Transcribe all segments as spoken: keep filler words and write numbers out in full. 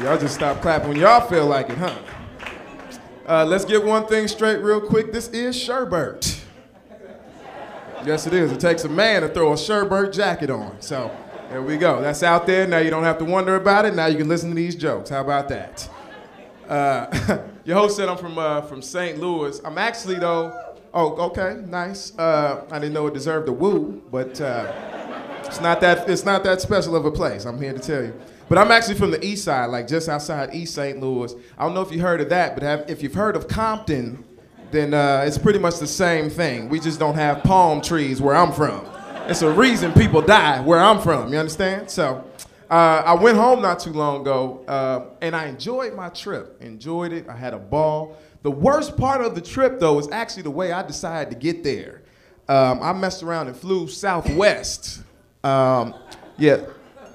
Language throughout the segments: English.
Y'all just stop clapping when y'all feel like it, huh? Uh, let's get one thing straight real quick. This is Sherbert. Yes, it is. It takes a man to throw a Sherbert jacket on. So there we go. That's out there. Now you don't have to wonder about it. Now you can listen to these jokes. How about that? Uh, your host said I'm from uh, from Saint Louis. I'm actually, though, oh, okay, nice. Uh, I didn't know it deserved a woo, but uh, it's not that it's not that special of a place, I'm here to tell you. But I'm actually from the east side, like just outside East Saint Louis. I don't know if you heard of that, but have, if you've heard of Compton, then uh, it's pretty much the same thing. We just don't have palm trees where I'm from. It's a reason people die where I'm from, you understand? So uh, I went home not too long ago, uh, and I enjoyed my trip. Enjoyed it. I had a ball. The worst part of the trip, though, is actually the way I decided to get there. Um, I messed around and flew Southwest. Um, yeah.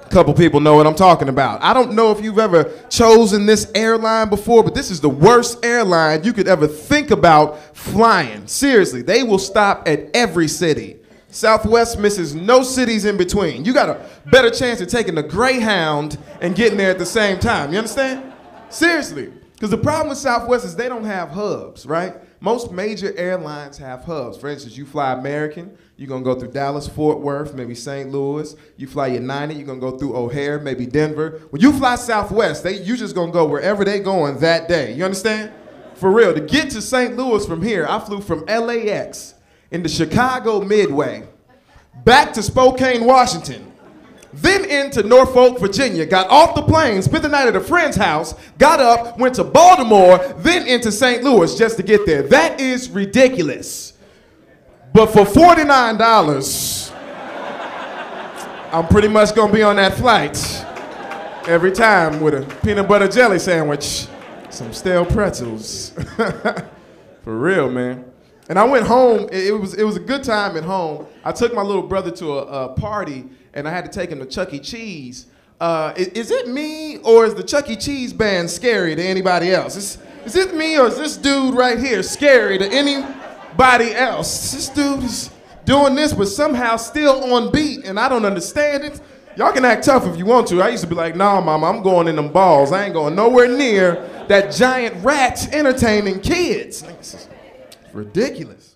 Couple people know what I'm talking about. I don't know if you've ever chosen this airline before, but this is the worst airline you could ever think about flying. Seriously, they will stop at every city. Southwest misses no cities in between. You got a better chance of taking a Greyhound and getting there at the same time. You understand? Seriously. Because the problem with Southwest is they don't have hubs, right? Most major airlines have hubs. For instance, you fly American, you're going to go through Dallas, Fort Worth, maybe Saint Louis. You fly United, you're going to go through O'Hare, maybe Denver. When you fly Southwest, they, you just going to go wherever they're going that day. You understand? For real. To get to Saint Louis from here, I flew from L A X into Chicago Midway, back to Spokane, Washington, then into Norfolk, Virginia, got off the plane, spent the night at a friend's house, got up, went to Baltimore, then into Saint Louis just to get there. That is ridiculous. But for forty-nine dollars, I'm pretty much gonna be on that flight every time with a peanut butter jelly sandwich, some stale pretzels. For real, man. And I went home, it was, it was a good time at home. I took my little brother to a, a party and I had to take him to Chuck E. Cheese. Uh, is, is it me or is the Chuck E. Cheese band scary to anybody else? Is, is it me or is this dude right here scary to anybody else? This dude is doing this but somehow still on beat and I don't understand it. Y'all can act tough if you want to. I used to be like, nah, mama, I'm going in them balls. I ain't going nowhere near that giant rat entertaining kids. Ridiculous.